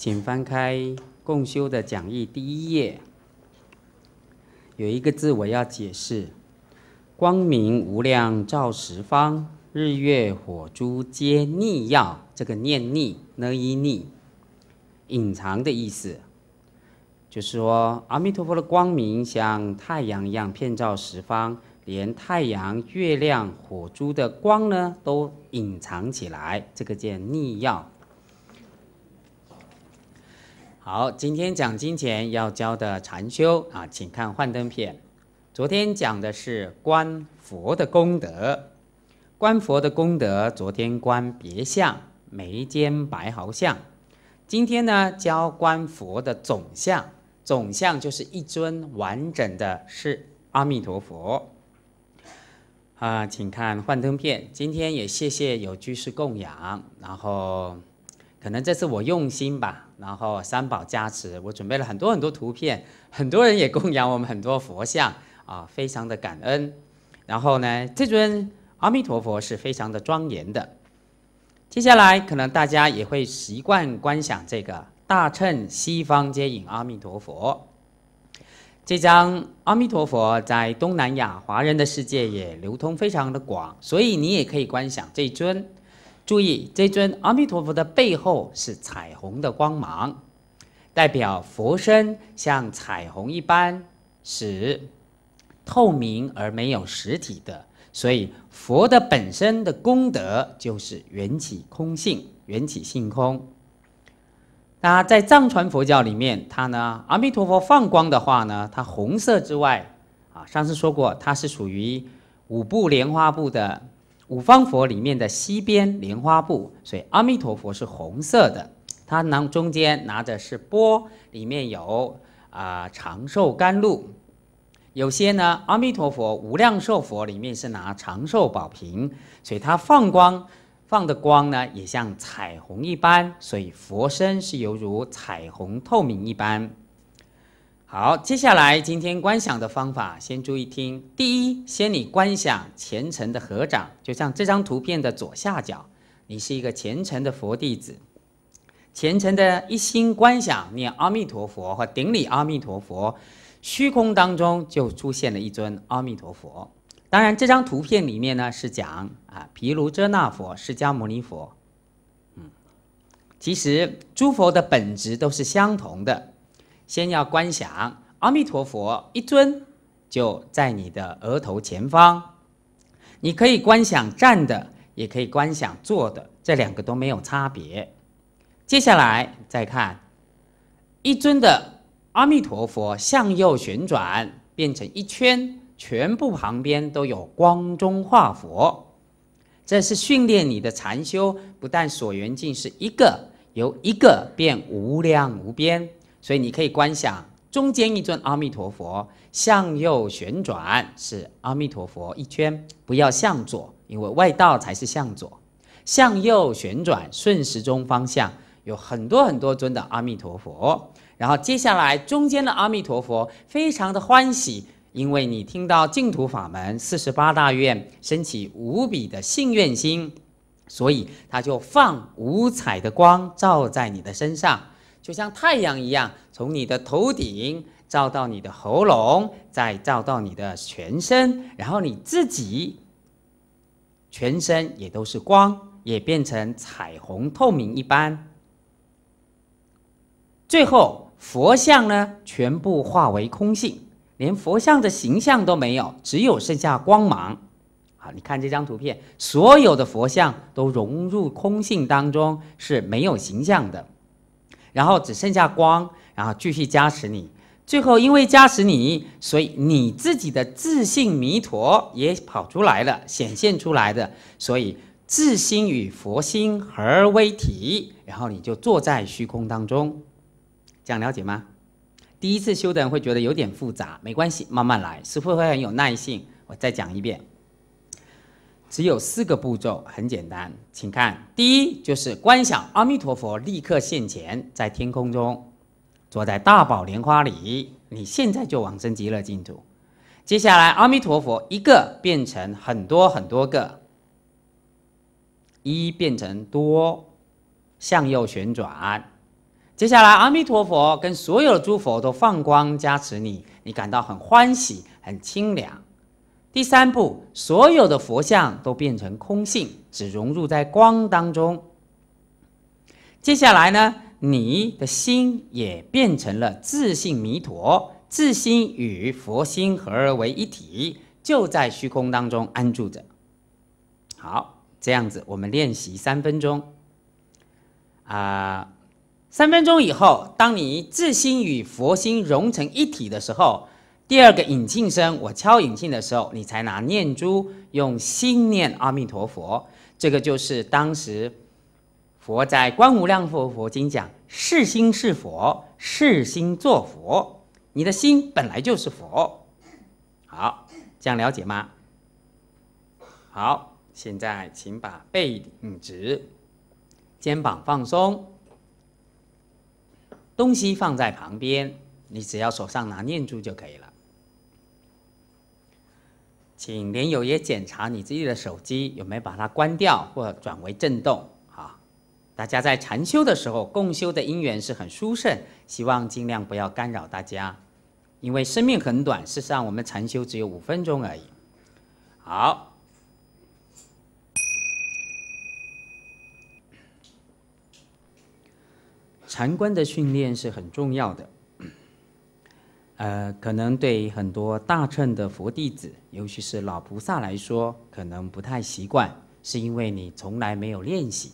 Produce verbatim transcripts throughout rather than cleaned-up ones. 请翻开共修的讲义第一页，有一个字我要解释：光明无量照十方，日月火珠皆逆曜。这个念逆呢一逆，隐藏的意思，就是说阿弥陀佛的光明像太阳一样遍照十方，连太阳、月亮、火珠的光呢都隐藏起来，这个叫逆曜。 好，今天讲经前要教的禅修啊，请看幻灯片。昨天讲的是观佛的功德，观佛的功德，昨天观别相、眉间白毫相，今天呢教观佛的总相，总相就是一尊完整的是阿弥陀佛。啊，请看幻灯片。今天也谢谢有居士供养，然后。 可能这次我用心吧，然后三宝加持，我准备了很多很多图片，很多人也供养我们很多佛像啊，非常的感恩。然后呢，这尊阿弥陀佛是非常的庄严的。接下来可能大家也会习惯观想这个大乘西方接引阿弥陀佛。这张阿弥陀佛在东南亚华人的世界也流通非常的广，所以你也可以观想这尊。 注意，这尊阿弥陀佛的背后是彩虹的光芒，代表佛身像彩虹一般是透明而没有实体的，所以佛的本身的功德就是缘起空性，缘起性空。那在藏传佛教里面，它呢，阿弥陀佛放光的话呢，它红色之外，啊，上次说过，它是属于五部莲花部的。 五方佛里面的西边莲花部，所以阿弥陀佛是红色的，它拿中间拿着是钵，里面有啊、呃、长寿甘露。有些呢，阿弥陀佛无量寿佛里面是拿长寿宝瓶，所以它放光放的光呢也像彩虹一般，所以佛身是犹如彩虹透明一般。好，接下来今天观想的方法，先注意听。第一，先你观想虔诚的合掌，就像这张图片的左下角，你是一个虔诚的佛弟子，虔诚的一心观想念阿弥陀佛或顶礼阿弥陀佛，虚空当中就出现了一尊阿弥陀佛。当然，这张图片里面呢是讲啊毗卢遮那佛、释迦牟尼佛，嗯，其实诸佛的本质都是相同的。 先要观想阿弥陀佛一尊，就在你的额头前方。你可以观想站的，也可以观想坐的，这两个都没有差别。接下来再看一尊的阿弥陀佛向右旋转，变成一圈，全部旁边都有光中化佛。这是训练你的禅修，不但所缘境是一个，由一个变无量无边。 所以你可以观想中间一尊阿弥陀佛向右旋转，是阿弥陀佛一圈，不要向左，因为外道才是向左。向右旋转，顺时钟方向，有很多很多尊的阿弥陀佛。然后接下来中间的阿弥陀佛非常的欢喜，因为你听到净土法门四十八大愿，升起无比的信愿心，所以他就放五彩的光照在你的身上。 就像太阳一样，从你的头顶照到你的喉咙，再照到你的全身，然后你自己全身也都是光，也变成彩虹透明一般。最后，佛像呢，全部化为空性，连佛像的形象都没有，只有剩下光芒。 好，你看这张图片，所有的佛像都融入空性当中，是没有形象的。 然后只剩下光，然后继续加持你。最后因为加持你，所以你自己的自信弥陀也跑出来了，显现出来的。所以自心与佛心合而为体，然后你就坐在虚空当中。这样了解吗？第一次修的人会觉得有点复杂，没关系，慢慢来，师父会很有耐性。我再讲一遍。 只有四个步骤，很简单，请看。第一就是观想阿弥陀佛立刻现前，在天空中，坐在大宝莲花里。你现在就往生极乐净土。接下来，阿弥陀佛一个变成很多很多个，一变成多，向右旋转。接下来，阿弥陀佛跟所有的诸佛都放光加持你，你感到很欢喜，很清凉。第三步，所有的佛像都变成空性，只融入在光当中。接下来呢，你的心也变成了自性弥陀，自心与佛心合而为一体，就在虚空当中安住着。好，这样子我们练习三分钟啊。呃三分钟以后，当你自心与佛心融成一体的时候，第二个引磬声，我敲引磬的时候，你才拿念珠用心念阿弥陀佛。这个就是当时佛在《观无量寿佛经》讲是心是佛，是心作佛，你的心本来就是佛。好，这样了解吗？好，现在请把背挺直，肩膀放松。东西放在旁边，你只要手上拿念珠就可以了。请莲友也检查你自己的手机有没有把它关掉或转为震动啊！大家在禅修的时候，共修的因缘是很殊胜，希望尽量不要干扰大家，因为生命很短，事实上我们禅修只有五分钟而已。好。禅观的训练是很重要的，呃，可能对很多大乘的佛弟子，尤其是老菩萨来说，可能不太习惯，是因为你从来没有练习。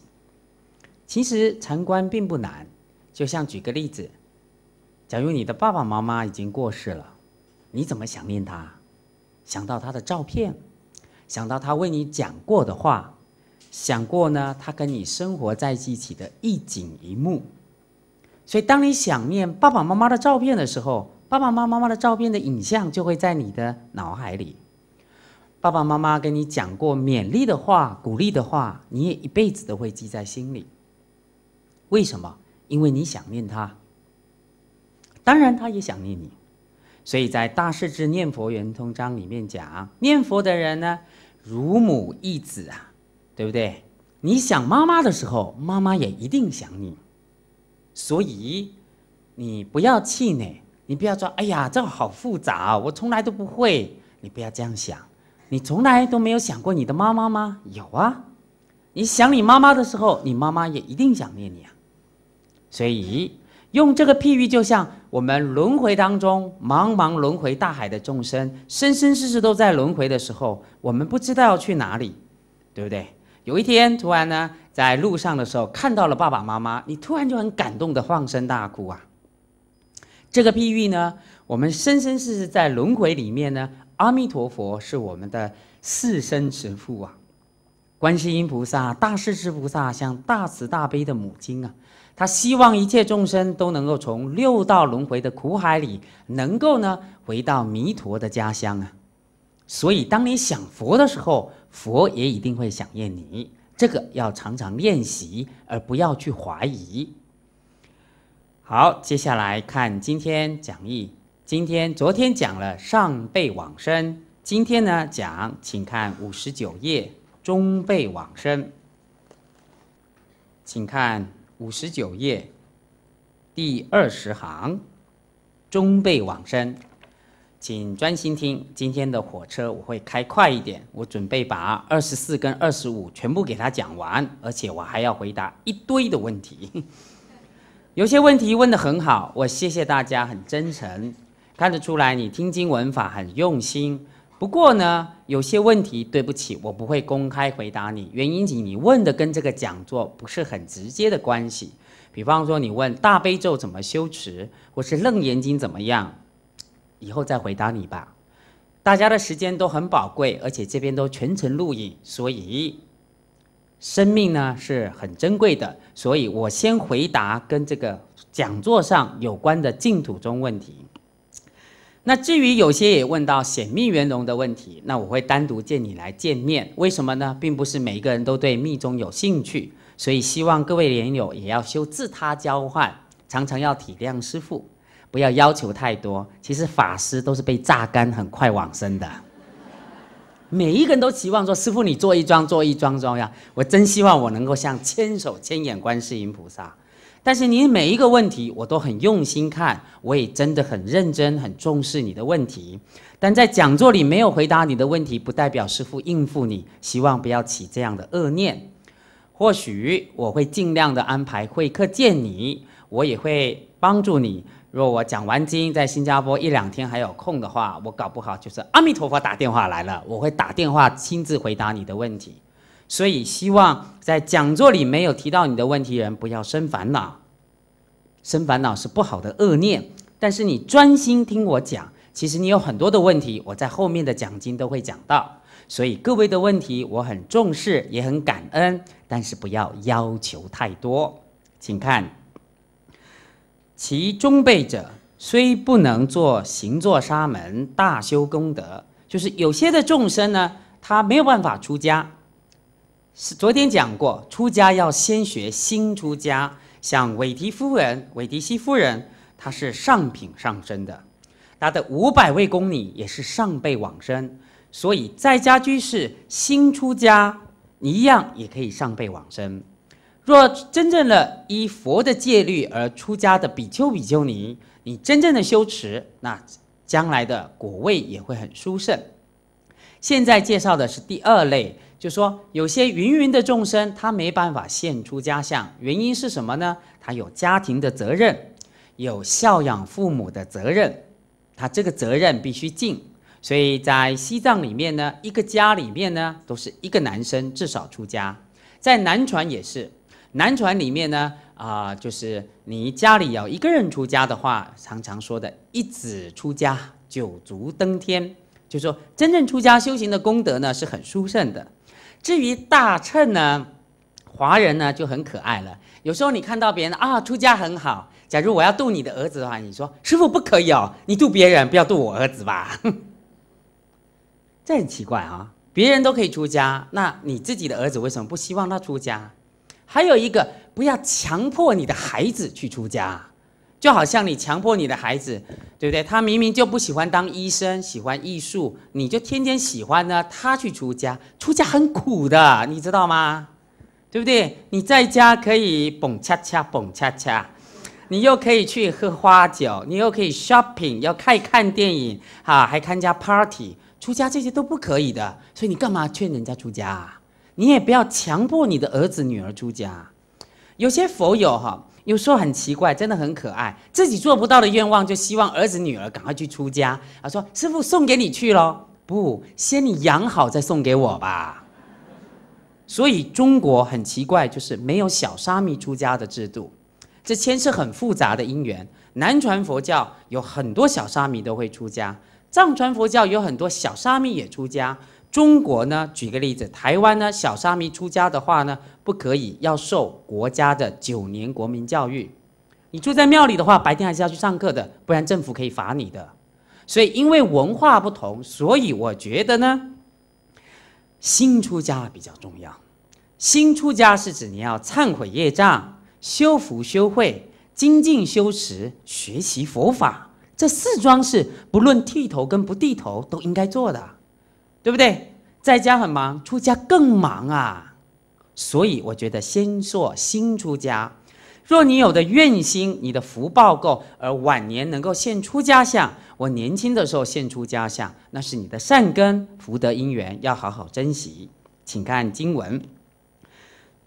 其实禅观并不难，就像举个例子，假如你的爸爸妈妈已经过世了，你怎么想念他？想到他的照片，想到他为你讲过的话，想过呢，他跟你生活在一起的一景一幕。所以当你想念爸爸妈妈的照片的时候，爸爸妈妈的照片的影像就会在你的脑海里。爸爸妈妈跟你讲过勉励的话、鼓励的话，你也一辈子都会记在心里。为什么？因为你想念他，当然他也想念你。所以在《大势至念佛圆通章》里面讲，念佛的人呢，如母异子啊，对不对？你想妈妈的时候，妈妈也一定想你。所以，你不要气馁，你不要说“哎呀，这好复杂哦，我从来都不会”。你不要这样想，你从来都没有想过你的妈妈吗？有啊，你想你妈妈的时候，你妈妈也一定想念你啊。所以，用这个譬喻，就像我们轮回当中茫茫轮回大海的众生，生生世世都在轮回的时候，我们不知道要去哪里，对不对？有一天，突然呢，在路上的时候看到了爸爸妈妈，你突然就很感动的放声大哭啊！这个譬喻呢，我们生生世世在轮回里面呢，阿弥陀佛是我们的四生慈父啊，观世音菩萨、大势至菩萨像大慈大悲的母亲啊，他希望一切众生都能够从六道轮回的苦海里，能够呢回到弥陀的家乡啊。所以，当你想佛的时候，佛也一定会想念你。这个要常常练习，而不要去怀疑。好，接下来看今天讲义。今天、昨天讲了上辈往生，今天呢讲，请看五十九页中辈往生，请看五十九页第二十行中辈往生。请专心听，今天的火车我会开快一点，我准备把二十四跟二十五全部给他讲完，而且我还要回答一堆的问题。有些问题问得很好，我谢谢大家，很真诚，看得出来你听经闻法很用心。不过呢，有些问题对不起，我不会公开回答你，原因是你问的跟这个讲座不是很直接的关系。比方说你问大悲咒怎么修持，或是楞严经怎么样，以后再回答你吧。大家的时间都很宝贵，而且这边都全程录影，所以生命呢是很珍贵的。所以我先回答跟这个讲座上有关的净土宗问题。那至于有些也问到显密圆融的问题，那我会单独见你来见面。为什么呢？并不是每一个人都对密宗有兴趣，所以希望各位莲友也要修自他交换，常常要体谅师父。不要要求太多，其实法师都是被榨干，很快往生的。每一个人都期望说：“师父，你做一桩，做一桩，做一桩。”我真希望我能够像千手千眼观世音菩萨，但是你每一个问题我都很用心看，我也真的很认真、很重视你的问题。但在讲座里没有回答你的问题，不代表师父应付你，希望不要起这样的恶念。或许我会尽量的安排会客见你，我也会帮助你。若我讲完经在新加坡一两天还有空的话，我搞不好就是阿弥陀佛打电话来了，我会打电话亲自回答你的问题。 所以，希望在讲座里没有提到你的问题人，不要生烦恼。生烦恼是不好的恶念，但是你专心听我讲，其实你有很多的问题，我在后面的讲经都会讲到。所以各位的问题我很重视，也很感恩，但是不要要求太多。请看，其中辈者虽不能做行作沙门，大修功德，就是有些的众生呢，他没有办法出家。 是昨天讲过，出家要先学新出家。像韦提夫人、韦提希夫人，她是上品上身的，她的五百位宫女也是上辈往生，所以在家居士新出家一样也可以上辈往生。若真正的依佛的戒律而出家的比丘、比丘尼，你真正的修持，那将来的果位也会很殊胜。现在介绍的是第二类。 就说有些芸芸的众生，他没办法现出家相，原因是什么呢？他有家庭的责任，有孝养父母的责任，他这个责任必须尽。所以在西藏里面呢，一个家里面呢，都是一个男生至少出家。在南传也是，南传里面呢，啊、呃，就是你家里要一个人出家的话，常常说的一子出家，九足登天，就说真正出家修行的功德呢，是很殊胜的。 至于大乘呢，华人呢就很可爱了。有时候你看到别人啊出家很好，假如我要度你的儿子的话，你说师父不可以哦，你度别人不要度我儿子吧，这很奇怪啊、哦。别人都可以出家，那你自己的儿子为什么不希望他出家？还有一个，不要强迫你的孩子去出家，就好像你强迫你的孩子，对不对？他明明就不喜欢当医生，喜欢艺术，你就天天喜欢呢，他去出家。 出家很苦的，你知道吗？对不对？你在家可以蹦恰恰蹦恰恰，你又可以去喝花酒，你又可以 shopping， 要看看电影，啊，还参加 party。出家这些都不可以的，所以你干嘛劝人家出家啊？你也不要强迫你的儿子女儿出家。有些佛友哈，有时候很奇怪，真的很可爱，自己做不到的愿望就希望儿子女儿赶快去出家。啊，说师父送给你去咯。 不，先你养好再送给我吧。所以中国很奇怪，就是没有小沙弥出家的制度，这牵涉很复杂的因缘。南传佛教有很多小沙弥都会出家，藏传佛教有很多小沙弥也出家。中国呢，举个例子，台湾呢，小沙弥出家的话呢，不可以，要受国家的九年国民教育。你住在庙里的话，白天还是要去上课的，不然政府可以罚你的。 所以，因为文化不同，所以我觉得呢，新出家比较重要。新出家是指你要忏悔业障、修福修慧、精进修持、学习佛法，这四桩事，不论剃头跟不剃头都应该做的，对不对？在家很忙，出家更忙啊。所以，我觉得先做新出家。若你有的愿心，你的福报够，而晚年能够现出家相。 我年轻的时候现出家相，那是你的善根福德因缘，要好好珍惜。请看经文，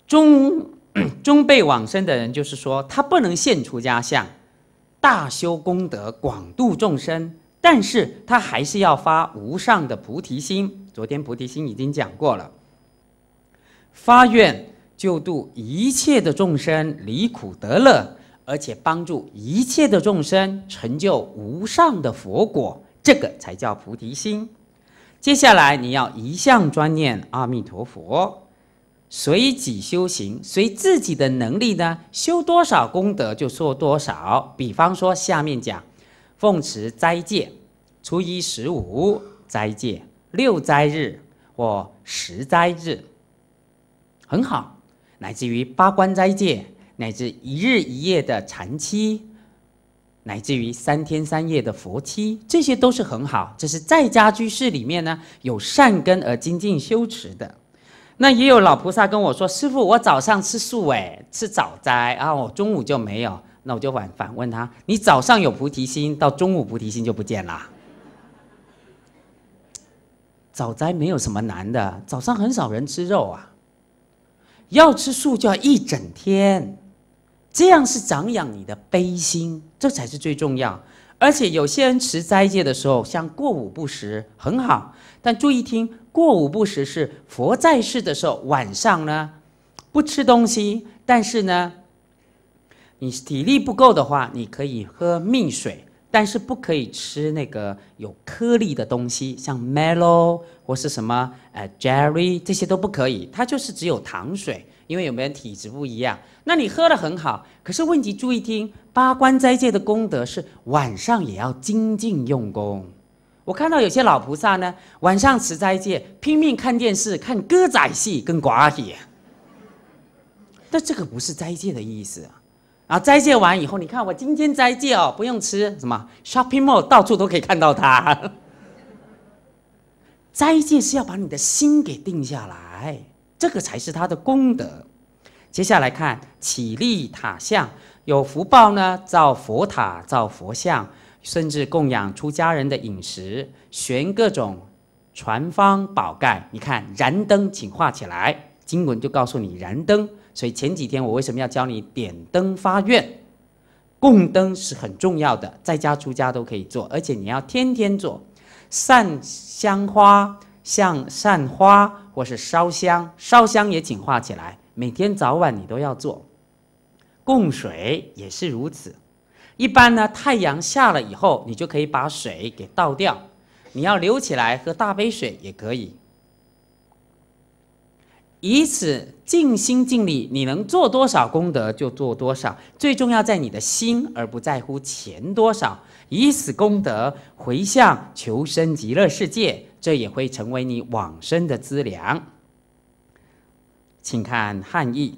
中中辈往生的人，就是说他不能现出家相，大修功德，广度众生，但是他还是要发无上的菩提心。昨天菩提心已经讲过了，发愿救度一切的众生，离苦得乐。 而且帮助一切的众生成就无上的佛果，这个才叫菩提心。接下来你要一向专念阿弥陀佛，随己修行，随自己的能力呢，修多少功德就做多少。比方说下面讲，奉持斋戒，初一十五斋戒，六斋日或十斋日，很好，乃至于八关斋戒。 乃至一日一夜的禅期，乃至于三天三夜的佛期，这些都是很好。这是在家居士里面呢有善根而精进修持的。那也有老菩萨跟我说，师父，我早上吃素哎，吃早斋啊，我中午就没有。那我就反反问他，你早上有菩提心，到中午菩提心就不见啦。早斋没有什么难的，早上很少人吃肉啊。要吃素就要一整天，这样是长养你的悲心，这才是最重要。 而且有些人持斋戒的时候，像过午不食很好，但注意听，过午不食是佛在世的时候，晚上呢不吃东西，但是呢，你体力不够的话，你可以喝蜜水，但是不可以吃那个有颗粒的东西，像 Milo 或是什么呃 Jerry 这些都不可以，它就是只有糖水。 因为有没有人体质不一样，那你喝得很好，可是问题注意听，八关斋戒的功德是晚上也要精进用功。我看到有些老菩萨呢，晚上持斋戒，拼命看电视，看歌仔戏跟歌戏，但这个不是斋戒的意思啊。啊，斋戒完以后，你看我今天斋戒哦，不用吃什么 shopping mall， 到处都可以看到它。斋戒是要把你的心给定下来。 这个才是他的功德。接下来看起立塔像，有福报呢，造佛塔、造佛像，甚至供养出家人的饮食，悬各种船方宝盖。你看燃灯，请画起来。经文就告诉你燃灯，所以前几天我为什么要教你点灯发愿？供灯是很重要的，在家出家都可以做，而且你要天天做。散香花。 像散花或是烧香，烧香也请画起来，每天早晚你都要做。供水也是如此，一般呢，太阳下了以后，你就可以把水给倒掉，你要留起来喝大杯水也可以。以此尽心尽力，你能做多少功德就做多少，最重要在你的心，而不在乎钱多少。以此功德回向求生极乐世界。 这也会成为你往生的资粮。请看汉译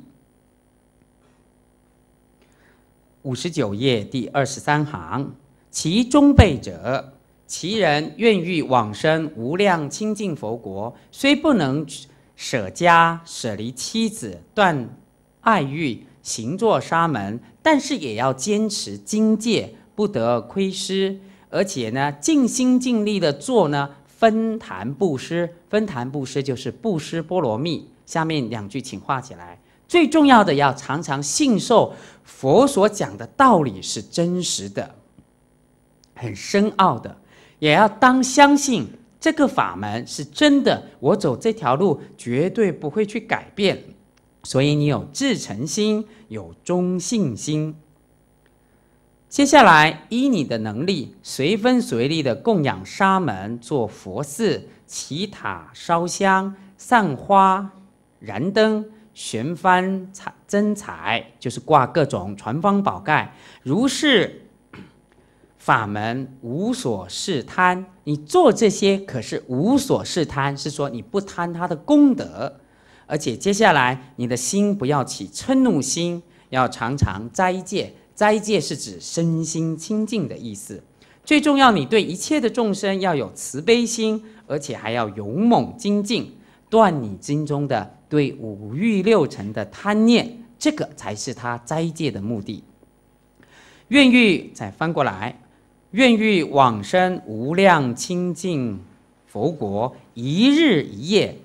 五十九页第二十三行：其中辈者，其人愿欲往生无量清净佛国，虽不能舍家、舍离妻子、断爱欲、行作沙门，但是也要坚持精戒，不得亏失，而且呢，尽心尽力的做呢。 分坛布施，分坛布施就是布施波罗蜜。下面两句请画起来。最重要的要常常信受佛所讲的道理是真实的，很深奥的，也要当相信这个法门是真的。我走这条路绝对不会去改变，所以你有至诚心，有忠信心。 接下来，依你的能力，随分随力的供养沙门，做佛寺、起塔、烧香、散花、燃灯、悬幡、彩真彩，就是挂各种传方宝盖。如是法门，无所事贪。你做这些，可是无所事贪，是说你不贪他的功德，而且接下来你的心不要起嗔怒心，要常常斋戒。 斋戒是指身心清净的意思，最重要，你对一切的众生要有慈悲心，而且还要勇猛精进，断你心中的对五欲六尘的贪念，这个才是他斋戒的目的。愿欲再翻过来，愿欲往生无量清净佛国，一日一夜。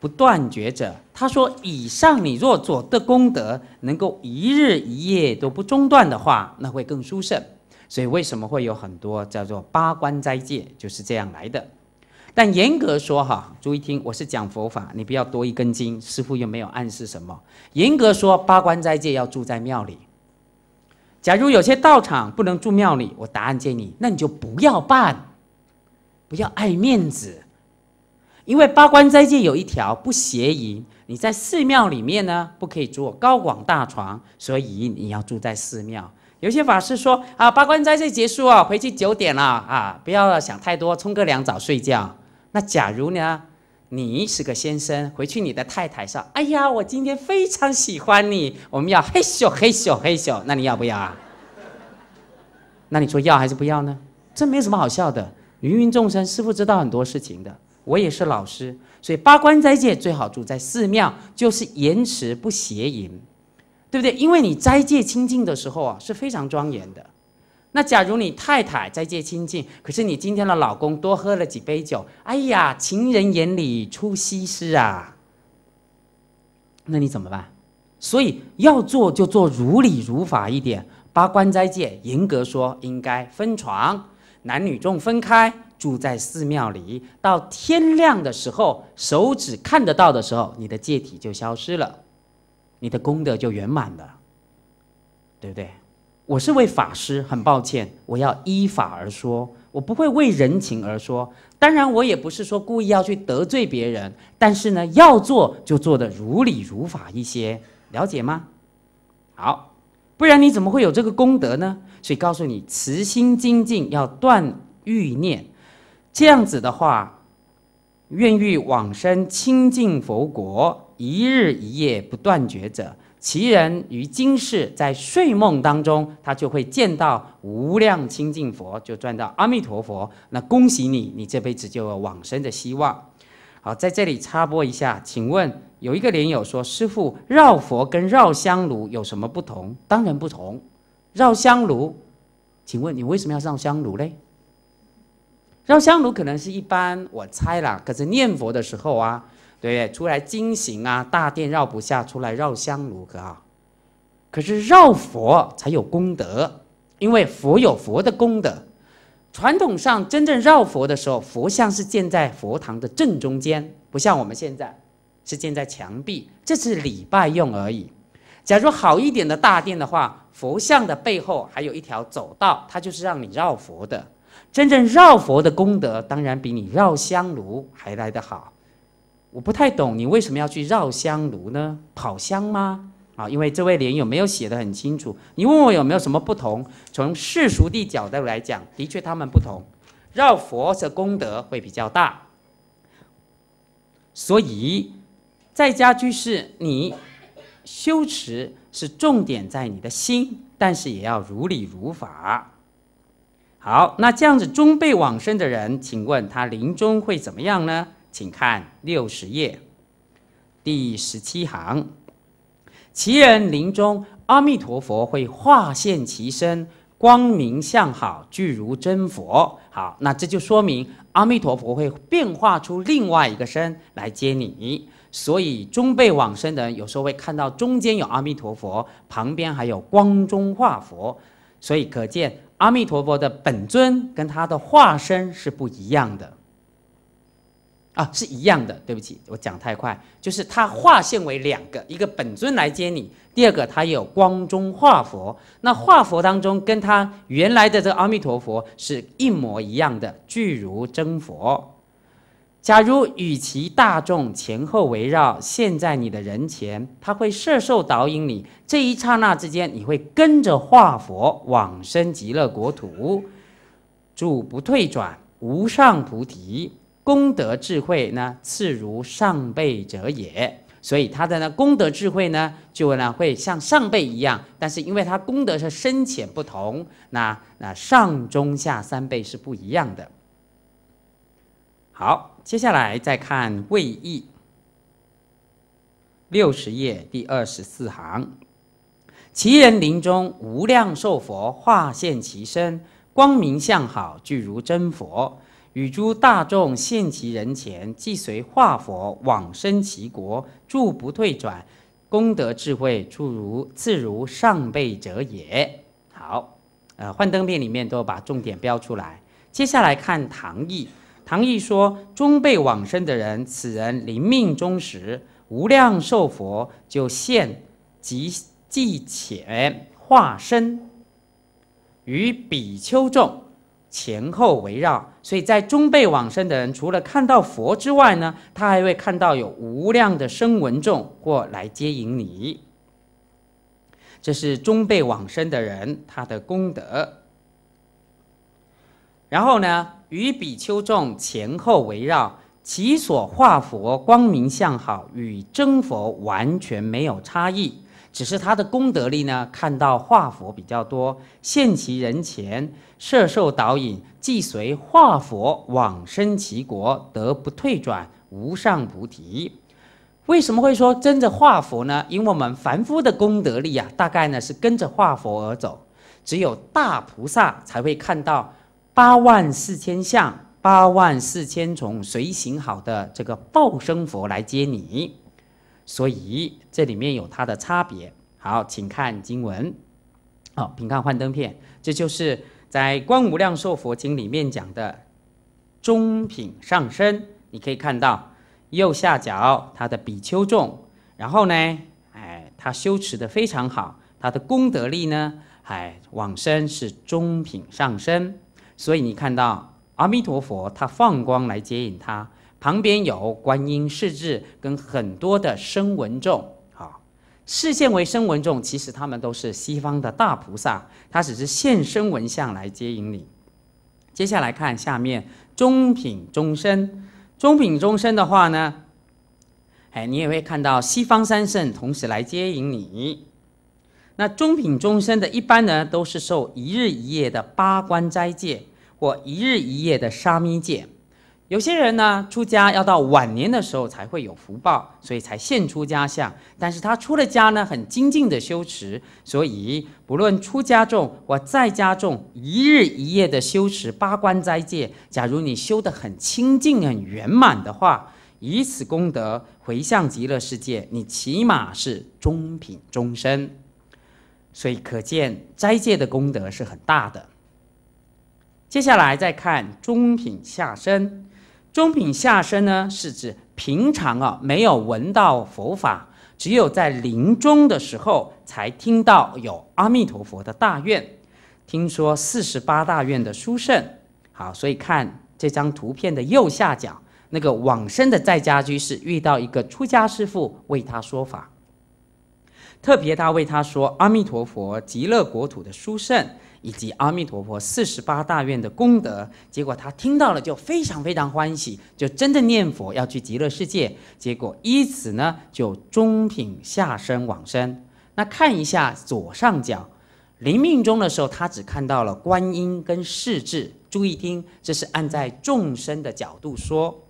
不断觉者，他说：“以上你若做的功德能够一日一夜都不中断的话，那会更殊胜。所以为什么会有很多叫做八关斋戒，就是这样来的。但严格说哈，注意听，我是讲佛法，你不要多一根筋。师父又没有暗示什么。严格说，八关斋戒要住在庙里。假如有些道场不能住庙里，我答案建议，那你就不要办，不要爱面子。” 因为八关斋戒有一条不邪淫，你在寺庙里面呢不可以着高广大床，所以你要住在寺庙。有些法师说啊，八关斋戒结束啊，回去九点了啊，不要想太多，冲个凉早睡觉。那假如呢，你是个先生，回去你的太太说，哎呀，我今天非常喜欢你，我们要嘿咻嘿咻嘿咻，那你要不要啊？那你说要还是不要呢？这没什么好笑的，芸芸众生，师父知道很多事情的。我也是老师，所以八关斋戒最好住在寺庙，就是言辞不邪淫，对不对？因为你斋戒清净的时候啊，是非常庄严的。那假如你太太斋戒清净，可是你今天的老公多喝了几杯酒，哎呀，情人眼里出西施啊，那你怎么办？所以要做就做如理如法一点。八关斋戒严格说应该分床，男女众分开。 住在寺庙里，到天亮的时候，手指看得到的时候，你的戒体就消失了，你的功德就圆满了，对不对？我是位法师，很抱歉，我要依法而说，我不会为人情而说。当然，我也不是说故意要去得罪别人，但是呢，要做就做得如理如法一些，了解吗？好，不然你怎么会有这个功德呢？所以告诉你，慈心精进要断欲念。 这样子的话，愿欲往生清净佛国，一日一夜不断绝者，其人于今世在睡梦当中，他就会见到无量清净佛，就转到阿弥陀佛。那恭喜你，你这辈子就有往生的希望。好，在这里插播一下，请问有一个莲友说，师父，绕佛跟绕香炉有什么不同？当然不同。绕香炉，请问你为什么要绕香炉嘞？ 绕香炉可能是一般，我猜啦。可是念佛的时候啊，对不对？出来经行啊，大殿绕不下，出来绕香炉可好？可是绕佛才有功德，因为佛有佛的功德。传统上真正绕佛的时候，佛像是建在佛堂的正中间，不像我们现在是建在墙壁，这是礼拜用而已。假如好一点的大殿的话，佛像的背后还有一条走道，它就是让你绕佛的。 真正绕佛的功德，当然比你绕香炉还来得好。我不太懂你为什么要去绕香炉呢？跑香吗？啊，因为这位莲友没有写得很清楚。你问我有没有什么不同？从世俗的角度来讲，的确他们不同。绕佛的功德会比较大，所以在家居士，你修持是重点在你的心，但是也要如理如法。 好，那这样子中辈往生的人，请问他临终会怎么样呢？请看六十页第十七行，其人临终，阿弥陀佛会化现其身，光明相好，具如真佛。好，那这就说明阿弥陀佛会变化出另外一个身来接你。所以中辈往生的人，有时候会看到中间有阿弥陀佛，旁边还有光中化佛，所以可见。 阿弥陀佛的本尊跟他的化身是不一样的，啊，是一样的。对不起，我讲太快，就是他化现为两个，一个本尊来接你，第二个他也有光中化佛。那化佛当中跟他原来的这个阿弥陀佛是一模一样的，具如真佛。假如与其大众前后围绕，现在你的人前，他会摄受导引你。这一刹那之间，你会跟着化佛往生极乐国土，住不退转，无上菩提功德智慧呢，次如上辈者也。所以他的呢功德智慧呢，就呢会像上辈一样，但是因为他功德是深浅不同，那那上中下三辈是不一样的。好。 接下来再看位义，六十页第二十四行，其人临终，无量寿佛化现其身，光明相好，具如真佛，与诸大众现其人前，即随化佛往生其国，住不退转，功德智慧，诸如自如上辈者也。好，呃，幻灯片里面都把重点标出来。接下来看唐义。 唐义说：“终被往生的人，此人临命终时，无量寿佛就现即即前化身，于比丘众前后围绕。所以在终被往生的人，除了看到佛之外呢，他还会看到有无量的声闻众或来接引你。这是终被往生的人他的功德。然后呢？” 于比丘众前后围绕，其所化佛光明相好，与真佛完全没有差异。只是他的功德力呢，看到化佛比较多，现其人前，摄受导引，即随化佛往生其国，得不退转，无上菩提。为什么会说跟着化佛呢？因为我们凡夫的功德力啊，大概呢是跟着化佛而走，只有大菩萨才会看到八万四千相。 八万四千种随行好的这个报生佛来接你，所以这里面有它的差别。好，请看经文。好、哦，平看幻灯片，这就是在《观无量寿佛经》里面讲的中品上身。你可以看到右下角它的比丘众，然后呢，哎，它修持的非常好，它的功德力呢，哎，往生是中品上身。所以你看到。 阿弥陀佛，他放光来接引他，旁边有观音、势至跟很多的声闻众，啊，视线为声闻众，其实他们都是西方的大菩萨，他只是现声闻相来接引你。接下来看下面中品中身，中品中身的话呢，哎，你也会看到西方三圣同时来接引你。那中品中身的一般呢，都是受一日一夜的八关斋戒。 或一日一夜的沙弥戒，有些人呢出家要到晚年的时候才会有福报，所以才现出家相。但是他出了家呢，很精进的修持，所以不论出家众或在家众，一日一夜的修持八关斋戒，假如你修得很清净、很圆满的话，以此功德回向极乐世界，你起码是中品中身。所以可见斋戒的功德是很大的。 接下来再看中品下身，中品下身呢是指平常啊没有闻到佛法，只有在临终的时候才听到有阿弥陀佛的大愿，听说四十八大愿的殊胜。好，所以看这张图片的右下角，那个往生的在家居士遇到一个出家师父为他说法，特别他为他说阿弥陀佛极乐国土的殊胜。 以及阿弥陀佛四十八大愿的功德，结果他听到了就非常非常欢喜，就真的念佛要去极乐世界。结果依此呢，就中品下生往生。那看一下左上角，临命终的时候，他只看到了观音跟势至。注意听，这是按在众生的角度说。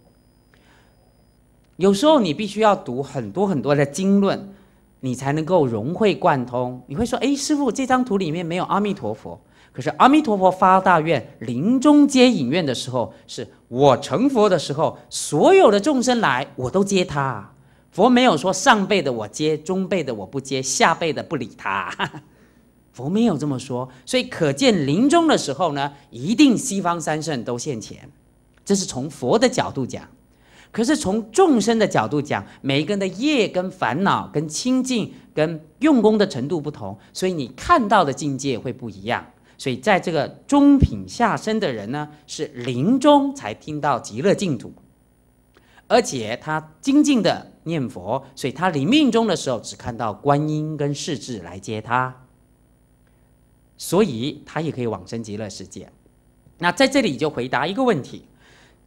有时候你必须要读很多很多的经论。 你才能够融会贯通。你会说：“哎，师父，这张图里面没有阿弥陀佛。”可是阿弥陀佛发大愿，临终接引愿的时候，是我成佛的时候，所有的众生来，我都接他。佛没有说上辈的我接，中辈的我不接，下辈的不理他。佛没有这么说，所以可见临终的时候呢，一定西方三圣都现前。这是从佛的角度讲。 可是从众生的角度讲，每一个人的业、跟烦恼、跟清净、跟用功的程度不同，所以你看到的境界会不一样。所以在这个中品下生的人呢，是临终才听到极乐净土，而且他精进的念佛，所以他临命终的时候只看到观音跟势至来接他，所以他也可以往生极乐世界。那在这里就回答一个问题。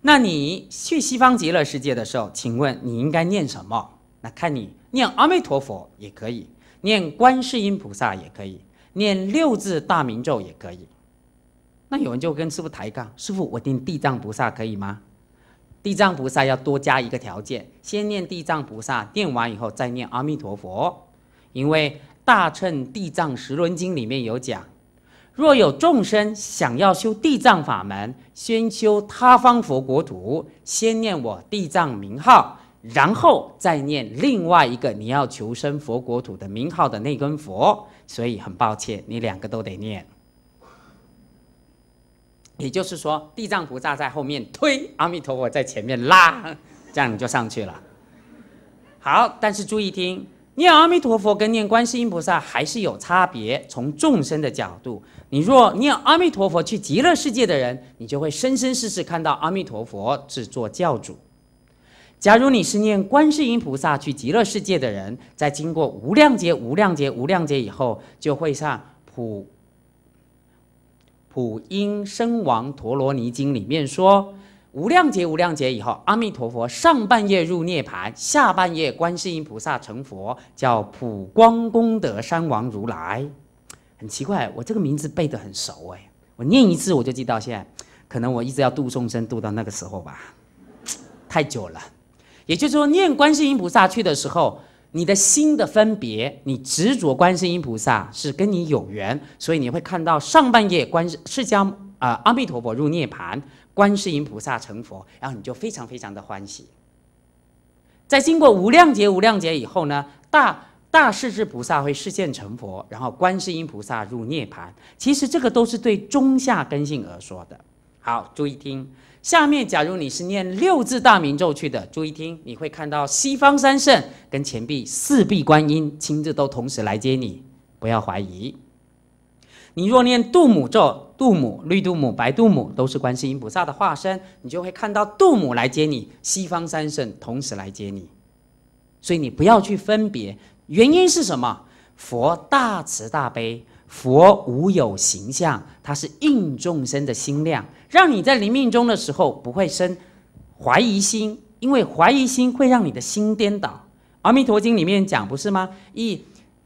那你去西方极乐世界的时候，请问你应该念什么？那看你念阿弥陀佛也可以，念观世音菩萨也可以，念六字大明咒也可以。那有人就跟师父抬杠：“师父，我念地藏菩萨可以吗？”地藏菩萨要多加一个条件，先念地藏菩萨，念完以后再念阿弥陀佛，因为《大乘地藏十轮经》里面有讲。 若有众生想要修地藏法门，先修他方佛国土，先念我地藏名号，然后再念另外一个你要求生佛国土的名号的那根佛。所以很抱歉，你两个都得念。也就是说，地藏菩萨在后面推，阿弥陀佛在前面拉，这样你就上去了。好，但是注意听。 念阿弥陀佛跟念观世音菩萨还是有差别。从众生的角度，你若念阿弥陀佛去极乐世界的人，你就会生生世世看到阿弥陀佛是做教主。假如你是念观世音菩萨去极乐世界的人，在经过无量劫、无量劫、无量劫以后，就会上普普音声王陀罗尼经里面说：“无量劫无量劫以后，阿弥陀佛上半夜入涅盘，下半夜观世音菩萨成佛，叫普光功德山王如来。很奇怪，我这个名字背得很熟哎，我念一次我就记到现在，可能我一直要度众生度到那个时候吧，太久了。也就是说，念观世音菩萨去的时候，你的心的分别，你执着观世音菩萨是跟你有缘，所以你会看到上半夜观释迦啊、呃、阿弥陀佛入涅盘，观世音菩萨成佛，然后你就非常非常的欢喜。在经过无量劫无量劫以后呢，大大势至菩萨会示现成佛，然后观世音菩萨入涅盘。其实这个都是对中下根性而说的。好，注意听。下面，假如你是念六字大明咒去的，注意听，你会看到西方三圣跟前臂四臂观音亲自都同时来接你，不要怀疑。你若念度母咒，度母、绿度母、白度母都是观世音菩萨的化身，你就会看到度母来接你，西方三圣同时来接你。所以你不要去分别，原因是什么？佛大慈大悲。佛无有形象，它是应众生的心量，让你在临命终的时候不会生怀疑心，因为怀疑心会让你的心颠倒。阿弥陀经里面讲不是吗？一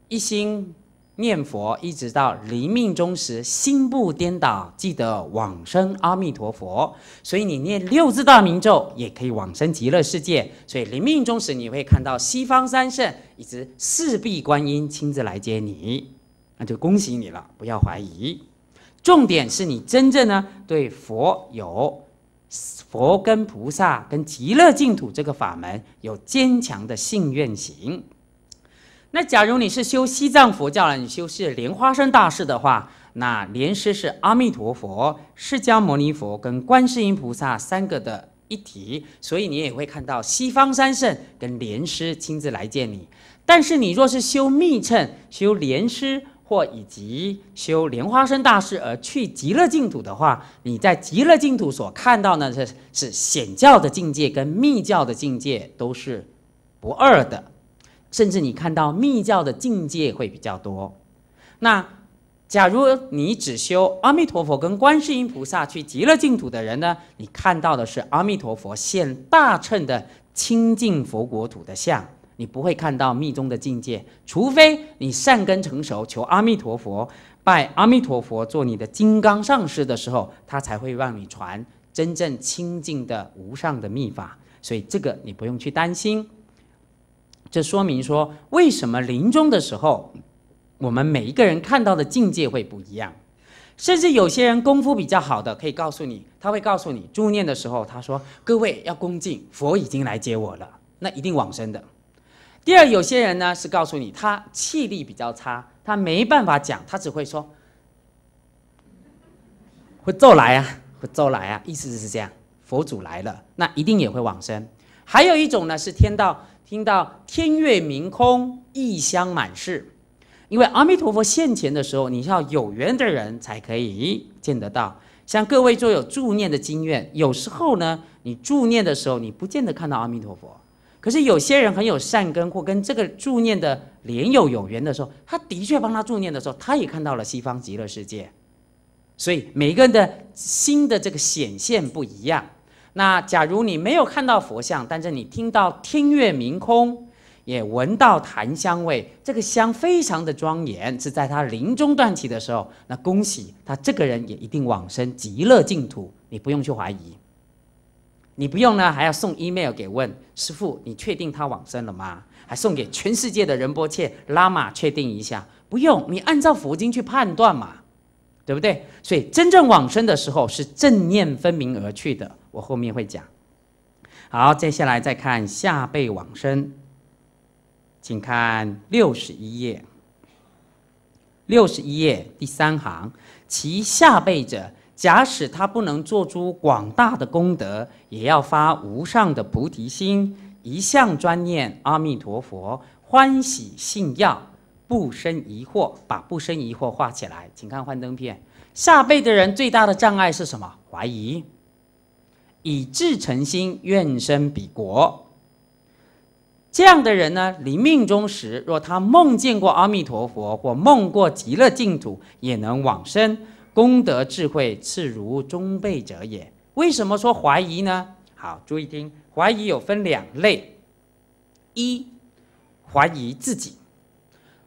一心念佛，一直到临命终时心不颠倒，记得往生阿弥陀佛。所以你念六字大明咒也可以往生极乐世界。所以临命终时你会看到西方三圣以及四臂观音亲自来接你。那就恭喜你了，不要怀疑。重点是你真正呢对佛有佛跟菩萨跟极乐净土这个法门有坚强的信愿行。那假如你是修西藏佛教了，你修是莲花生大士的话，那莲师是阿弥陀佛、释迦牟尼佛跟观世音菩萨三个的一体，所以你也会看到西方三圣跟莲师亲自来见你。但是你若是修密乘、修莲师或以及修莲花生大士而去极乐净土的话，你在极乐净土所看到呢是是显教的境界跟密教的境界都是不二的，甚至你看到密教的境界会比较多。那假如你只修阿弥陀佛跟观世音菩萨去极乐净土的人呢，你看到的是阿弥陀佛现大乘的清净佛国土的像。你不会看到密宗的境界，除非你善根成熟，求阿弥陀佛，拜阿弥陀佛做你的金刚上师的时候，他才会让你传真正清净的无上的密法。所以这个你不用去担心。这说明说，为什么临终的时候，我们每一个人看到的境界会不一样。甚至有些人功夫比较好的，可以告诉你，他会告诉你，助念的时候他说：“各位要恭敬，佛已经来接我了，那一定往生的。”第二，有些人呢是告诉你他气力比较差，他没办法讲，他只会说会咒来啊，会咒来啊，意思是这样，佛祖来了，那一定也会往生。还有一种呢是听到听到天乐明空，异香满室，因为阿弥陀佛现前的时候，你要有缘的人才可以见得到。像各位若有助念的经验，有时候呢你助念的时候你不见得看到阿弥陀佛，可是有些人很有善根，或跟这个助念的莲友有缘的时候，他的确帮他助念的时候，他也看到了西方极乐世界。所以每个人的心的这个显现不一样。那假如你没有看到佛像，但是你听到天乐明空，也闻到檀香味，这个香非常的庄严，是在他临终断气的时候，那恭喜他，这个人也一定往生极乐净土，你不用去怀疑。你不用呢，还要送 email 给问师父，你确定他往生了吗？还送给全世界的仁波切拉玛确定一下，不用，你按照佛经去判断嘛，对不对？所以真正往生的时候是正念分明而去的，我后面会讲。好，接下来再看下辈往生，请看六十一页，六十一页第三行，其下辈者。假使他不能做出广大的功德，也要发无上的菩提心，一向专念阿弥陀佛，欢喜信要，不生疑惑。把不生疑惑画起来，请看幻灯片。下辈的人最大的障碍是什么？怀疑。以至诚心，愿生彼国。这样的人呢，临命终时，若他梦见过阿弥陀佛，或梦过极乐净土，也能往生。功德智慧次如中辈者也。为什么说怀疑呢？好，注意听，怀疑有分两类：一，怀疑自己，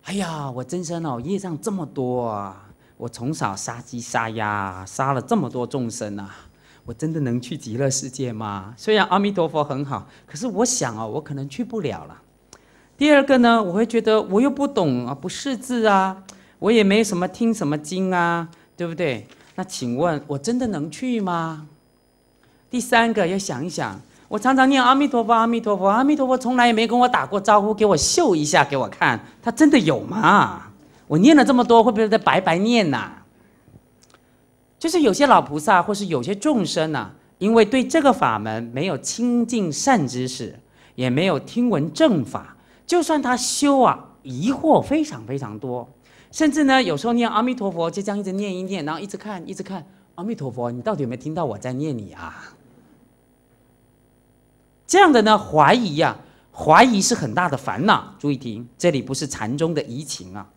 哎呀，我真身哦，业障这么多啊，我从小杀鸡杀鸭，杀了这么多众生啊，我真的能去极乐世界吗？虽然阿弥陀佛很好，可是我想哦，我可能去不了了。 第二个呢，我会觉得我又不懂啊，不识字啊，我也没什么听什么经啊，对不对？那请问我真的能去吗？第三个要想一想，我常常念阿弥陀佛，阿弥陀佛，阿弥陀佛，从来也没跟我打过招呼，给我秀一下给我看，他真的有吗？我念了这么多，会不会在白白念呐？就是有些老菩萨或是有些众生啊，因为对这个法门没有亲近善知识，也没有听闻正法。 就算他修啊，疑惑非常非常多，甚至呢，有时候念阿弥陀佛，就这样一直念一念，然后一直看，一直看，阿弥陀佛，你到底有没有听到我在念你啊？这样的呢，怀疑呀、啊，怀疑是很大的烦恼。注意听，这里不是禅宗的疑情啊，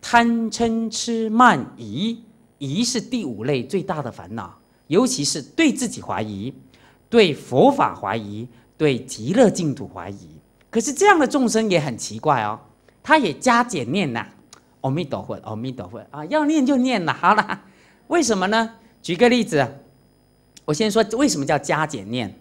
贪嗔痴慢疑，疑是第五类最大的烦恼，尤其是对自己怀疑，对佛法怀疑，对极乐净土怀疑。 可是这样的众生也很奇怪哦，他也加减念呐、啊，阿弥陀佛，阿弥陀佛啊，要念就念了，好了，为什么呢？举个例子，我先说为什么叫加减念，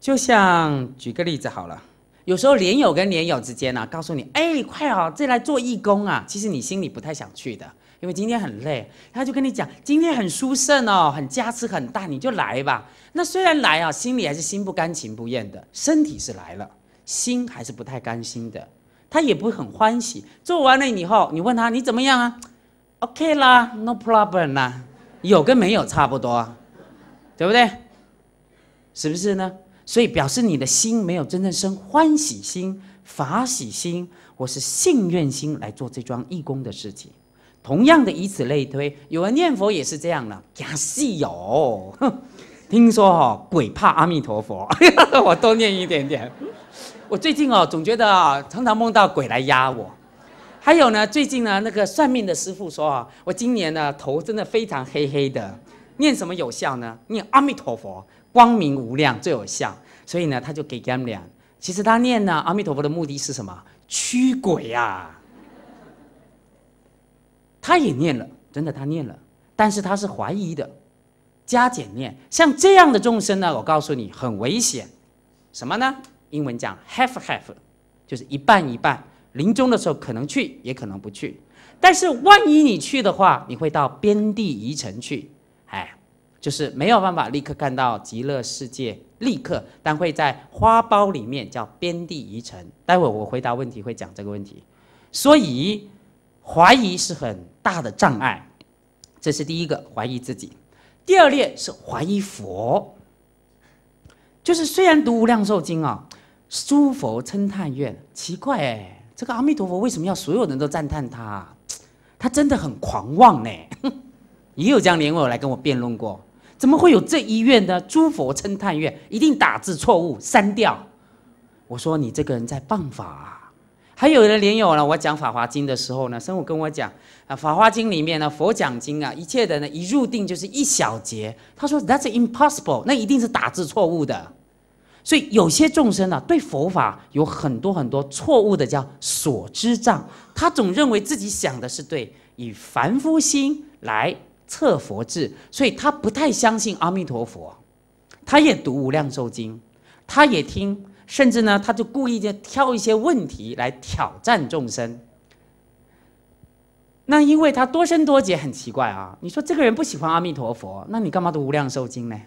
就像举个例子好了，有时候莲友跟莲友之间呢、啊，告诉你，哎，快哦，这来做义工啊，其实你心里不太想去的，因为今天很累，他就跟你讲今天很殊胜哦，很加持很大，你就来吧。那虽然来啊，心里还是心不甘情不愿的，身体是来了。 心还是不太甘心的，他也不很欢喜。做完了以后，你问他你怎么样啊 ？OK 啦 ，No problem 啦，有跟没有差不多，对不对？是不是呢？所以表示你的心没有真正生欢喜心、法喜心或是信愿心来做这桩义工的事情。同样的，以此类推，有人念佛也是这样了，假戏有。听说哦，鬼怕阿弥陀佛，我多念一点点。 我最近哦，总觉得啊、哦，常常梦到鬼来压我。还有呢，最近呢，那个算命的师傅说啊、哦，我今年呢头真的非常黑黑的，念什么有效呢？念阿弥陀佛，光明无量最有效。所以呢，他就给他们俩。其实他念呢阿弥陀佛的目的是什么？驱鬼啊。他也念了，真的他念了，但是他是怀疑的，加减念。像这样的众生呢，我告诉你很危险。什么呢？ 英文讲 half half， 就是一半一半。临终的时候可能去，也可能不去。但是万一你去的话，你会到边地遗城去，哎，就是没有办法立刻看到极乐世界，立刻，但会在花苞里面叫边地遗城。待会我回答问题会讲这个问题。所以怀疑是很大的障碍，这是第一个怀疑自己。第二列是怀疑佛，就是虽然读无量寿经啊、哦。 诸佛称叹愿，奇怪哎，这个阿弥陀佛为什么要所有人都赞叹他、啊？他真的很狂妄呢。也有这样莲友来跟我辩论过，怎么会有这一愿呢？诸佛称叹愿一定打字错误，删掉。我说你这个人在谤法、啊。还有的莲友呢，我讲《法华经》的时候呢，生活跟我讲啊，《法华经》里面呢，佛讲经啊，一切的呢一入定就是一小节。他说 That's impossible， 那一定是打字错误的。 所以有些众生啊，对佛法有很多很多错误的叫所知障，他总认为自己想的是对，以凡夫心来测佛智，所以他不太相信阿弥陀佛，他也读无量寿经，他也听，甚至呢，他就故意就挑一些问题来挑战众生。那因为他多生多劫很奇怪啊，你说这个人不喜欢阿弥陀佛，那你干嘛读无量寿经呢？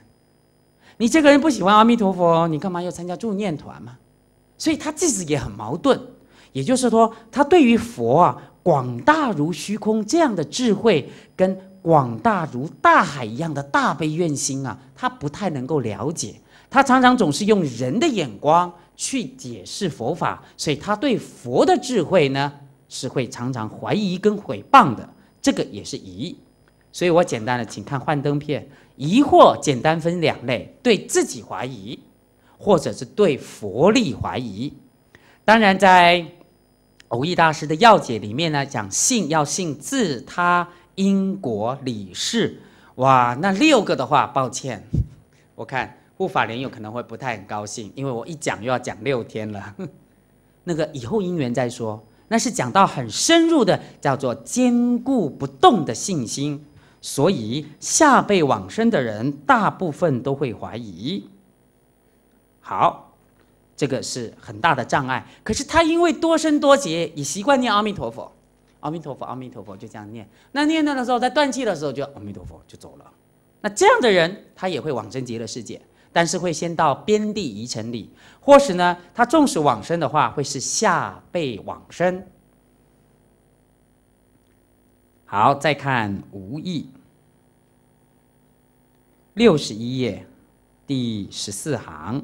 你这个人不喜欢阿弥陀佛，你干嘛要参加助念团嘛？所以他自己也很矛盾。也就是说，他对于佛啊广大如虚空这样的智慧，跟广大如大海一样的大悲愿心啊，他不太能够了解。他常常总是用人的眼光去解释佛法，所以他对佛的智慧呢，是会常常怀疑跟毁谤的。这个也是疑。 所以我简单的，请看幻灯片。疑惑简单分两类：对自己怀疑，或者是对佛力怀疑。当然，在蕅益大师的要解里面呢，讲信要信自他因果理事。哇，那六个的话，抱歉，我看护法莲有可能会不太很高兴，因为我一讲又要讲六天了。那个以后因缘再说，那是讲到很深入的，叫做坚固不动的信心。所以下辈往生的人，大部分都会怀疑。好，这个是很大的障碍。可是他因为多生多劫，也习惯念阿弥陀佛，阿弥陀佛，阿弥陀佛，就这样念。那念到的时候，在断气的时候就阿弥陀佛就走了。那这样的人，他也会往生极乐世界。 但是会先到边地遗城里，或是呢，他纵使往生的话，会是下辈往生。好，再看无义，六十一页第十四行，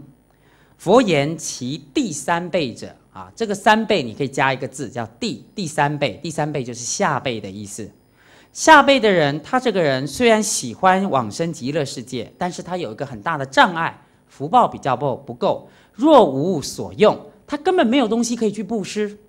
佛言其第三辈者啊，这个三辈你可以加一个字，叫第，第三辈，第三辈就是下辈的意思。 下辈的人，他这个人虽然喜欢往生极乐世界，但是他有一个很大的障碍，福报比较不不够，若无所用，他根本没有东西可以去布施，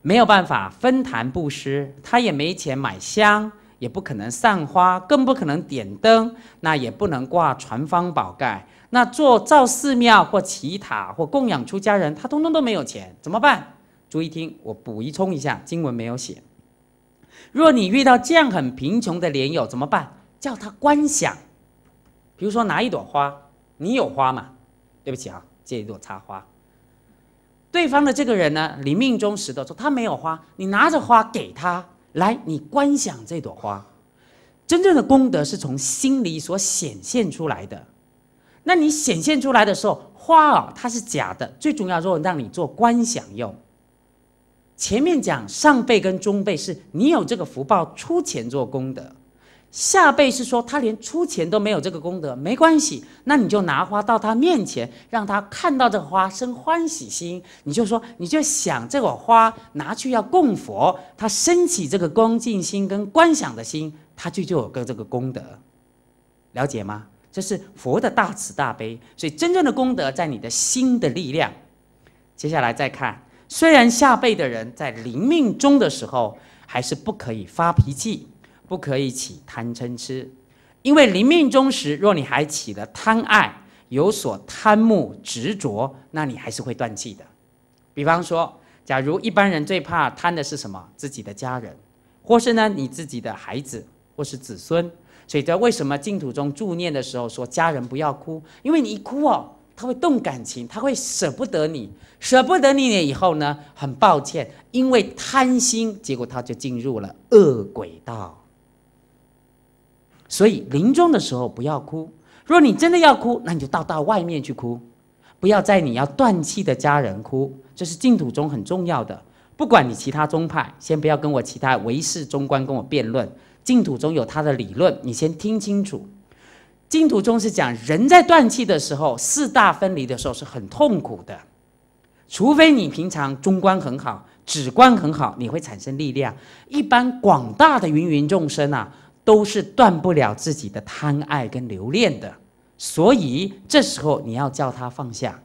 没有办法分坛布施，他也没钱买香，也不可能散花，更不可能点灯，那也不能挂传方宝盖，那做造寺庙或起塔或供养出家人，他通通都没有钱，怎么办？注意听，我补一充一下，经文没有写。 若你遇到这样很贫穷的莲友怎么办？叫他观想，比如说拿一朵花，你有花吗？对不起啊，借一朵插花。对方的这个人呢，你命中识的说他没有花，你拿着花给他，来，你观想这朵花。真正的功德是从心里所显现出来的。那你显现出来的时候，花啊、哦、它是假的，最重要若让你做观想用。 前面讲上辈跟中辈是你有这个福报出钱做功德，下辈是说他连出钱都没有这个功德，没关系，那你就拿花到他面前，让他看到这花生欢喜心，你就说你就想这朵花拿去要供佛，他升起这个恭敬心跟观想的心，他就就有个这个功德，了解吗？这是佛的大慈大悲，所以真正的功德在你的心的力量。接下来再看。 虽然下辈的人在临命终的时候，还是不可以发脾气，不可以起贪嗔痴，因为临命终时，若你还起了贪爱，有所贪慕执着，那你还是会断气的。比方说，假如一般人最怕贪的是什么？自己的家人，或是呢你自己的孩子，或是子孙。所以在为什么净土中助念的时候说家人不要哭，因为你一哭哦。 他会动感情，他会舍不得你，舍不得你以后呢，很抱歉，因为贪心，结果他就进入了恶轨道。所以临终的时候不要哭，若你真的要哭，那你就到到外面去哭，不要在你要断气的家人哭，这是净土中很重要的。不管你其他宗派，先不要跟我其他唯识宗观跟我辩论，净土中有他的理论，你先听清楚。 净土宗是讲人在断气的时候，四大分离的时候是很痛苦的，除非你平常中观很好，止观很好，你会产生力量。一般广大的芸芸众生啊，都是断不了自己的贪爱跟留恋的，所以这时候你要叫他放下。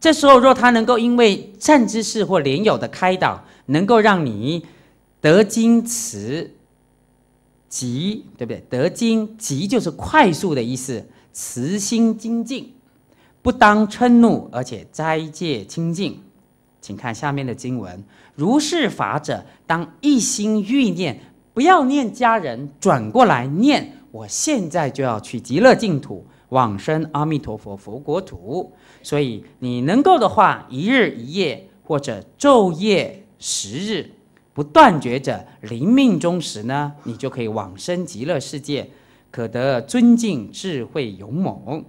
这时候若他能够因为善知识或莲友的开导，能够让你得经持。 急，对不对？得精急就是快速的意思，慈心精进，不当嗔怒，而且斋戒清净。请看下面的经文：如是法者，当一心欲念，不要念家人，转过来念，我现在就要去极乐净土，往生阿弥陀佛佛国土。所以你能够的话，一日一夜，或者昼夜十日。 不断绝者，临命终时呢，你就可以往生极乐世界，可得尊敬、智慧、勇猛。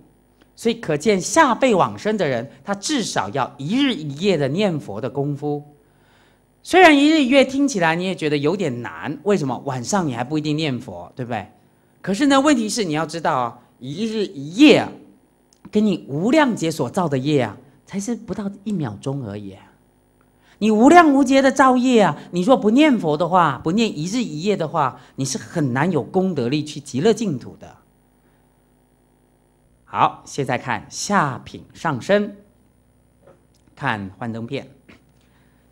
所以可见下辈往生的人，他至少要一日一夜的念佛的功夫。虽然一日一夜听起来你也觉得有点难，为什么？晚上你还不一定念佛，对不对？可是呢，问题是你要知道啊、哦，一日一夜啊，跟你无量劫所造的业啊，才是不到一秒钟而已、啊。 你无量无劫的造业啊！你若不念佛的话，不念一日一夜的话，你是很难有功德力去极乐净土的。好，现在看下品上生，看幻灯片，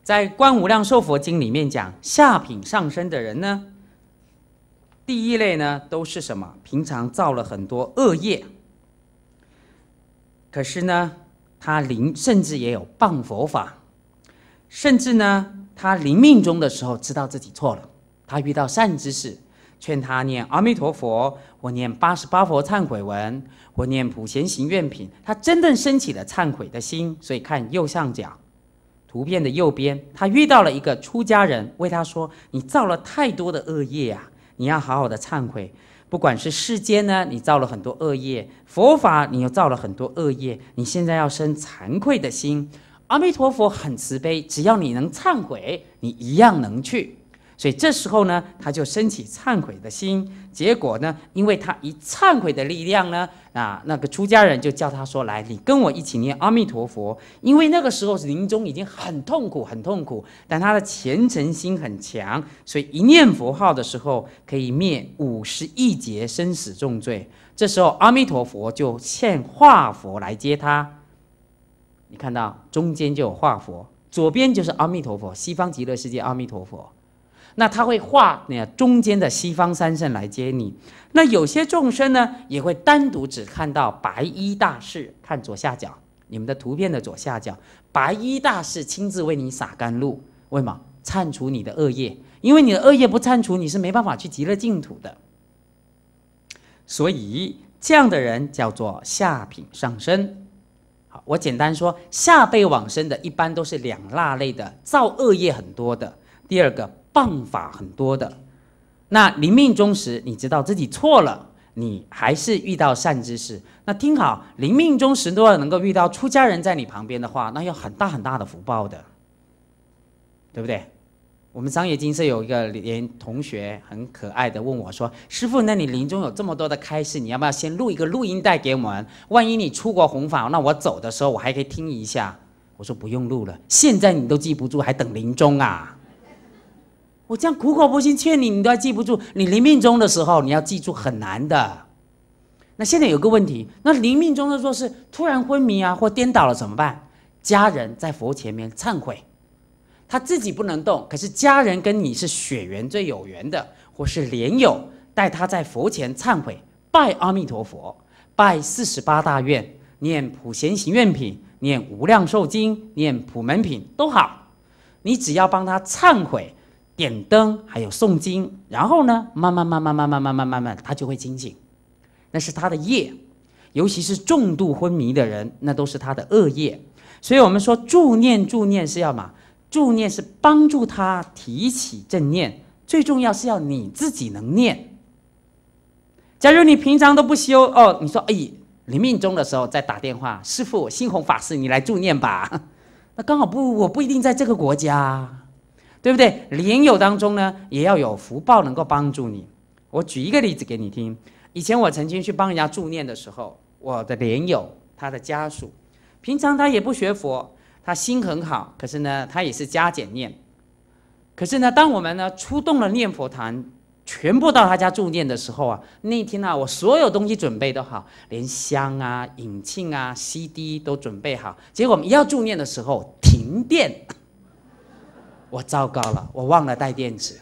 在《观无量寿佛经》里面讲，下品上生的人呢，第一类呢，都是什么？平常造了很多恶业，可是呢，他临甚至也有谤佛法，甚至呢，他临命终的时候知道自己错了，他遇到善知识，劝他念阿弥陀佛，我念八十八佛忏悔文，我念普贤行愿品，他真正升起了忏悔的心。所以看右上角图片的右边，他遇到了一个出家人，为他说：“你造了太多的恶业啊！”你要好好的忏悔，不管是世间呢，你造了很多恶业；佛法你又造了很多恶业。你现在要生惭愧的心，阿弥陀佛很慈悲，只要你能忏悔，你一样能去。所以这时候呢，他就升起忏悔的心。结果呢，因为他一忏悔的力量呢，啊，那个出家人就叫他说：“来，你跟我一起念阿弥陀佛。”因为那个时候临终已经很痛苦，很痛苦，但他的虔诚心很强，所以一念佛号的时候，可以灭五十亿劫生死重罪。这时候阿弥陀佛就现化佛来接他。你看到中间就有化佛，左边就是阿弥陀佛，西方极乐世界阿弥陀佛。 那他会化那中间的西方三圣来接你。那有些众生呢，也会单独只看到白衣大士，看左下角，你们的图片的左下角，白衣大士亲自为你洒甘露，为嘛？铲除你的恶业，因为你的恶业不铲除，你是没办法去极乐净土的。所以这样的人叫做下品上身。 我简单说，下辈往生的，一般都是两大类的，造恶业很多的，第二个。 谤法很多的，那临命终时，你知道自己错了，你还是遇到善知识。那听好，临命终时如果能够遇到出家人在你旁边的话，那有很大很大的福报的，对不对？我们商业金社有一个连同学很可爱的问我说：“师父，那你临终有这么多的开示，你要不要先录一个录音带给我们？万一你出国弘法，那我走的时候我还可以听一下。”我说：“不用录了，现在你都记不住，还等临终啊？” 我这样苦口婆心劝你，你都要记不住。你临命终的时候，你要记住很难的。那现在有个问题，那临命终的时候是突然昏迷啊，或颠倒了怎么办？家人在佛前面忏悔，他自己不能动，可是家人跟你是血缘最有缘的，或是莲友，带他在佛前忏悔，拜阿弥陀佛，拜四十八大愿，念普贤行愿品，念无量寿经，念普门品都好，你只要帮他忏悔。 点灯，还有诵经，然后呢，慢慢慢慢慢慢慢慢慢慢，他就会清醒。那是他的业，尤其是重度昏迷的人，那都是他的恶业。所以我们说助念，助念是要嘛？助念是帮助他提起正念，最重要是要你自己能念。假如你平常都不修哦，你说哎，临命终的时候再打电话，师父，星弘法师，你来助念吧。那刚好不，我不一定在这个国家。 对不对？莲友当中呢，也要有福报能够帮助你。我举一个例子给你听。以前我曾经去帮人家助念的时候，我的莲友他的家属，平常他也不学佛，他心很好，可是呢，他也是加减念。可是呢，当我们呢出动了念佛坛，全部到他家助念的时候啊，那天啊，我所有东西准备都好，连香啊、引磬啊、C D 都准备好。结果我们一要助念的时候，停电。 我糟糕了，我忘了带电池，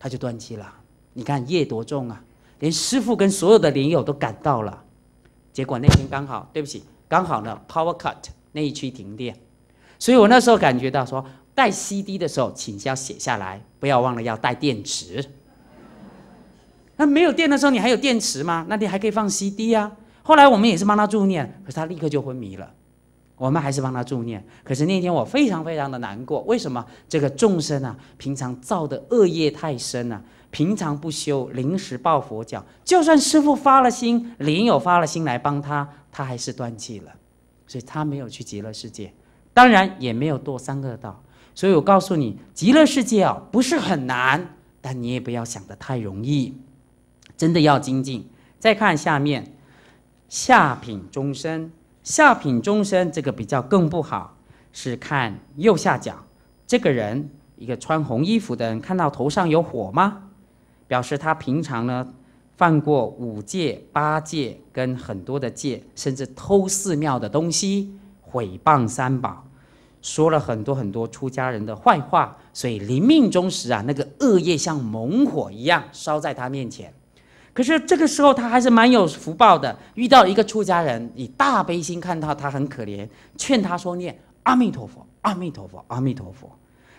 他就断气了。你看业多重啊！连师父跟所有的莲友都赶到了，结果那天刚好，对不起，刚好呢 power cut 那一区停电，所以我那时候感觉到说，带 C D 的时候，请要写下来，不要忘了要带电池。那没有电的时候，你还有电池吗？那你还可以放 C D 啊。后来我们也是帮他助念，可是他立刻就昏迷了。 我们还是帮他助念，可是那天我非常非常的难过。为什么这个众生啊，平常造的恶业太深啊，平常不修，临时抱佛脚，就算师父发了心，莲友发了心来帮他，他还是断气了，所以他没有去极乐世界，当然也没有堕三恶道。所以我告诉你，极乐世界啊不是很难，但你也不要想得太容易，真的要精进。再看下面，下品众生。 下品众生这个比较更不好，是看右下角这个人，一个穿红衣服的人，看到头上有火吗？表示他平常呢犯过五戒、八戒跟很多的戒，甚至偷寺庙的东西，毁谤三宝。说了很多很多出家人的坏话，所以临命终时啊，那个恶业像猛火一样烧在他面前。可是这个时候他还是蛮有福报的，遇到一个出家人，以大悲心看到他很可怜，劝他说念阿弥陀佛，阿弥陀佛，阿弥陀佛。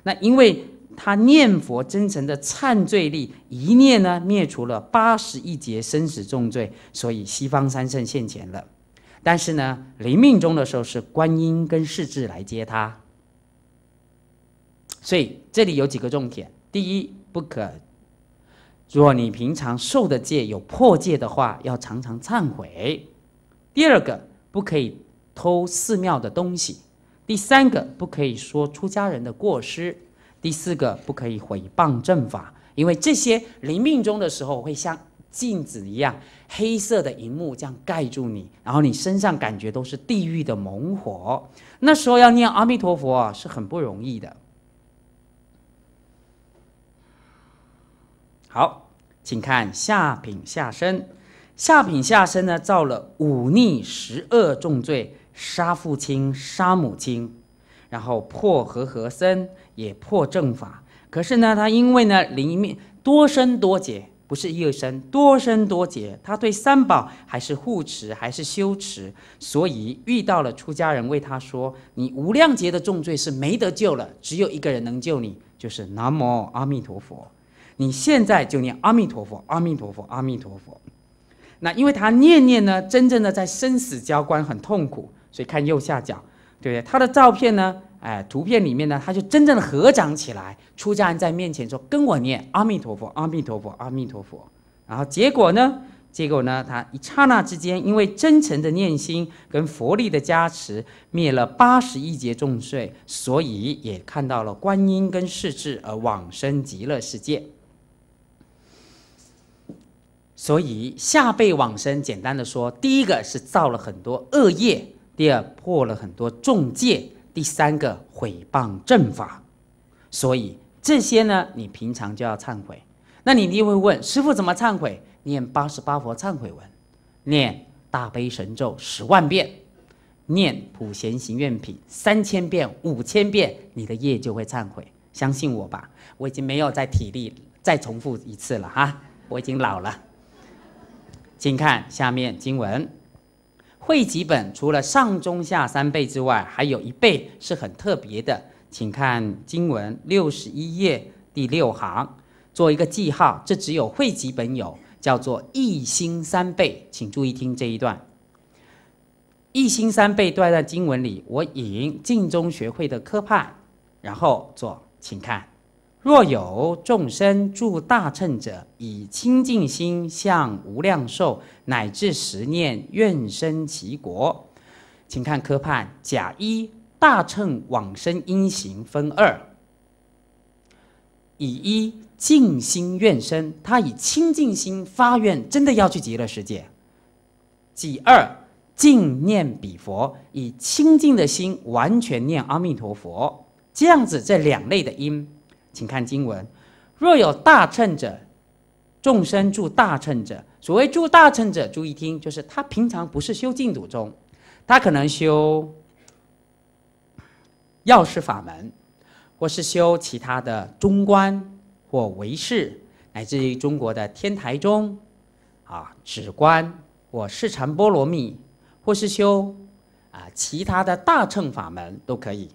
那因为他念佛真诚的忏罪力，一念呢灭除了八十一劫生死重罪，所以西方三圣现前了。 但是呢，临命终的时候是观音跟世智来接他，所以这里有几个重点：第一，不可，如果你平常受的戒有破戒的话，要常常忏悔；第二个，不可以偷寺庙的东西；第三个，不可以说出家人的过失；第四个，不可以毁谤正法，因为这些临命终的时候会像 镜子一样，黑色的荧幕这样盖住你，然后你身上感觉都是地狱的猛火。那时候要念阿弥陀佛啊，是很不容易的。好，请看下品下生，下品下生呢，造了五逆十恶重罪，杀父亲、杀母亲，然后破和合僧，也破正法。可是呢，他因为呢临命多生多劫。 不是一二生，多生多劫，他对三宝还是护持，还是修持，所以遇到了出家人为他说：“你无量劫的重罪是没得救了，只有一个人能救你，就是南无阿弥陀佛。你现在就念阿弥陀佛，阿弥陀佛，阿弥陀佛。”那因为他念念呢，真正的在生死交关，很痛苦，所以看右下角，对不对？他的照片呢，哎，图片里面呢，他就真正的合掌起来。 出家人在面前说：“跟我念阿弥陀佛，阿弥陀佛，阿弥陀佛。”然后结果呢？结果呢？他一刹那之间，因为真诚的念心跟佛力的加持，灭了八十一劫重罪，所以也看到了观音跟世智，而往生极乐世界。所以下辈往生，简单的说，第一个是造了很多恶业，第二破了很多重戒，第三个毁谤正法，所以 这些呢，你平常就要忏悔。那你一定会问师父怎么忏悔？念八十八佛忏悔文，念大悲神咒十万遍，念普贤行愿品三千遍、五千遍，你的业就会忏悔。相信我吧，我已经没有再体力再重复一次了哈，我已经老了。请看下面经文，汇集本除了上中下三辈之外，还有一辈是很特别的。 请看经文六十一页第六行，做一个记号。这只有汇集本有，叫做一心三倍。请注意听这一段。一心三倍段在经文里，我引净宗学会的科判，然后做，请看。若有众生住大乘者，以清净心向无量寿，乃至十念，愿生其国。请看科判甲一。 大乘往生因行分二，以一净心愿生，他以清净心发愿，真的要去极乐世界。即二净念彼佛，以清净的心完全念阿弥陀佛，这样子这两类的因，请看经文：若有大乘者，众生住大乘者，所谓住大乘者，注意听，就是他平常不是修净土宗，他可能修 药师法门，或是修其他的中观或唯识，乃至于中国的天台宗，啊止观或世禅波罗蜜，或是修啊其他的大乘法门都可以。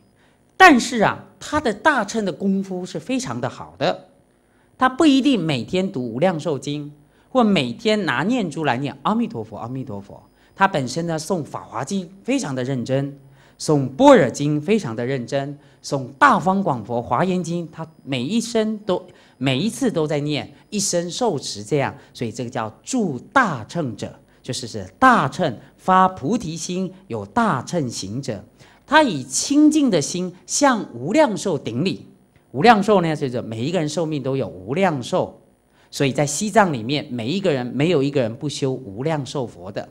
但是啊，他的大乘的功夫是非常的好的，他不一定每天读无量寿经，或每天拿念珠来念阿弥陀佛阿弥陀佛。他本身呢诵法华经非常的认真。 诵般若经非常的认真，诵大方广佛华严经，他每一生都每一次都在念，一生受持这样，所以这个叫住大乘者，就是是大乘发菩提心，有大乘行者，他以清净的心向无量寿顶礼。无量寿呢，就是每一个人寿命都有无量寿，所以在西藏里面，每一个人没有一个人不修无量寿佛的。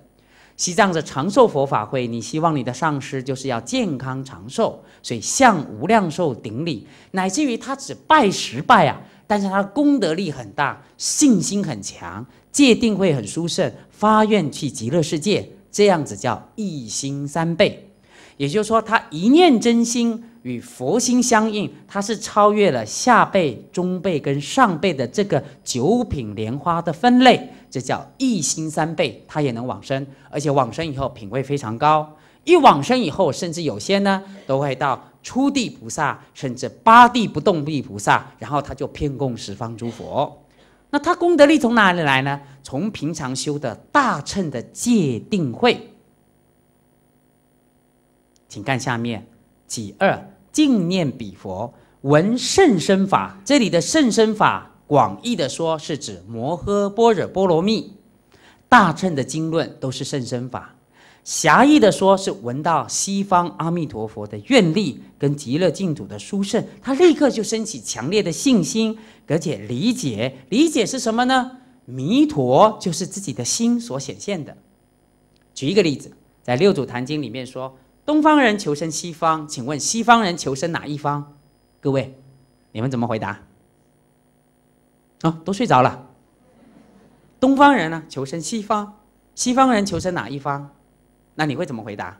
西藏的长寿佛法会，你希望你的上师就是要健康长寿，所以向无量寿顶礼，乃至于他只拜十拜啊，但是他的功德力很大，信心很强，戒定慧很殊胜，发愿去极乐世界，这样子叫一心三倍。也就是说，他一念真心与佛心相应，他是超越了下辈、中辈跟上辈的这个九品莲花的分类，这叫一心三辈，他也能往生，而且往生以后品位非常高。一往生以后，甚至有些呢都会到初地菩萨，甚至八地不动地菩萨，然后他就遍供十方诸佛。 那他功德力从哪里来呢？从平常修的大乘的戒定慧。请看下面，己二净念彼佛，闻甚深法。这里的甚深法，广义的说是指摩诃般若波罗蜜，大乘的经论都是甚深法；狭义的说是闻到西方阿弥陀佛的愿力跟极乐净土的殊胜，他立刻就升起强烈的信心。 而且理解，理解是什么呢？弥陀就是自己的心所显现的。举一个例子，在《六祖坛经》里面说，东方人求生西方，请问西方人求生哪一方？各位，你们怎么回答？啊，都睡着了。东方人呢，求生西方；西方人求生哪一方？那你会怎么回答？